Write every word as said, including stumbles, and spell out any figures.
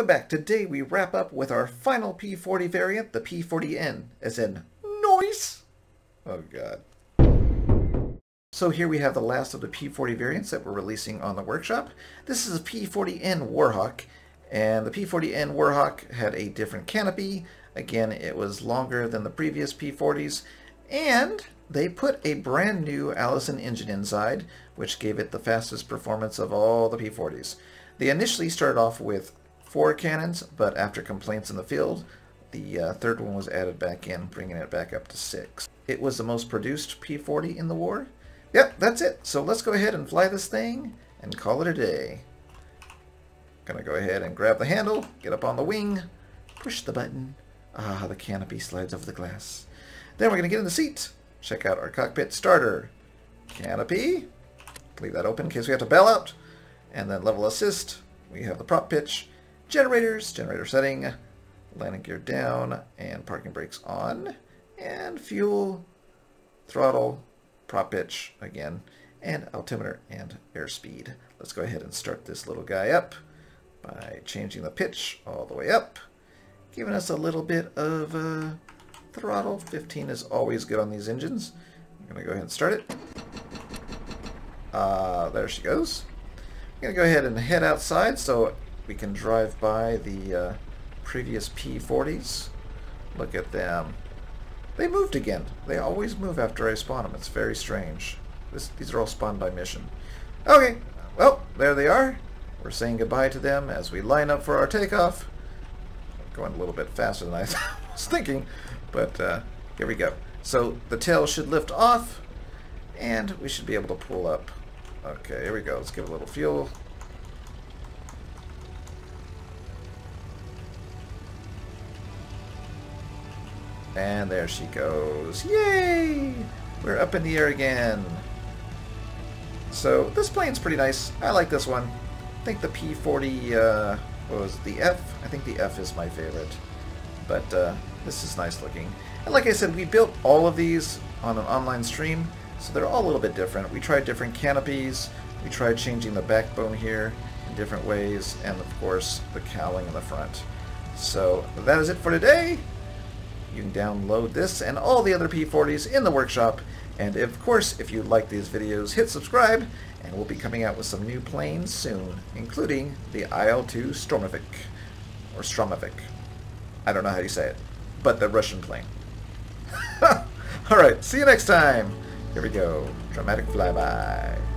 Welcome back. Today we wrap up with our final P forty variant, the P forty N, as in noise. Oh god. So here we have the last of the P forty variants that we're releasing on the workshop. This is a P forty N Warhawk, and the P forty N Warhawk had a different canopy. Again, it was longer than the previous P forties, and they put a brand new Allison engine inside, which gave it the fastest performance of all the P forties. They initially started off with four cannons, but after complaints in the field, the uh, third one was added back in, bringing it back up to six. It was the most produced P forty in the war. Yep, that's it. So let's go ahead and fly this thing and call it a day. Gonna go ahead and grab the handle, get up on the wing, push the button. Ah, the canopy slides over the glass. Then we're gonna get in the seat. Check out our cockpit starter. Canopy. Leave that open in case we have to bail out. And then level assist. We have the prop pitch. Generators, generator setting, landing gear down, and parking brakes on, and fuel, throttle, prop pitch again, and altimeter and airspeed. Let's go ahead and start this little guy up by changing the pitch all the way up, giving us a little bit of uh, throttle. fifteen is always good on these engines. I'm gonna go ahead and start it. Uh, there she goes. I'm gonna go ahead and head outside so we can drive by the uh, previous P forties. Look at them. They moved again. They always move after I spawn them. It's very strange. This, these are all spawned by mission. Okay, well, there they are. We're saying goodbye to them as we line up for our takeoff. I'm going a little bit faster than I was thinking, but uh, here we go. So the tail should lift off, and we should be able to pull up. Okay, here we go. Let's give it a little fuel. And there she goes. Yay! We're up in the air again. So this plane's pretty nice. I like this one. I think the P forty, uh, what was it, the F? I think the F is my favorite. But uh, this is nice looking. And like I said, we built all of these on an online stream, so they're all a little bit different. We tried different canopies. We tried changing the backbone here in different ways. And of course, the cowling in the front. So that is it for today. You can download this and all the other P forties in the workshop. And of course, if you like these videos, hit subscribe, and we'll be coming out with some new planes soon, including the I L two Sturmovik, or Sturmovik. I don't know how you say it, but the Russian plane. All right, see you next time. Here we go, dramatic flyby.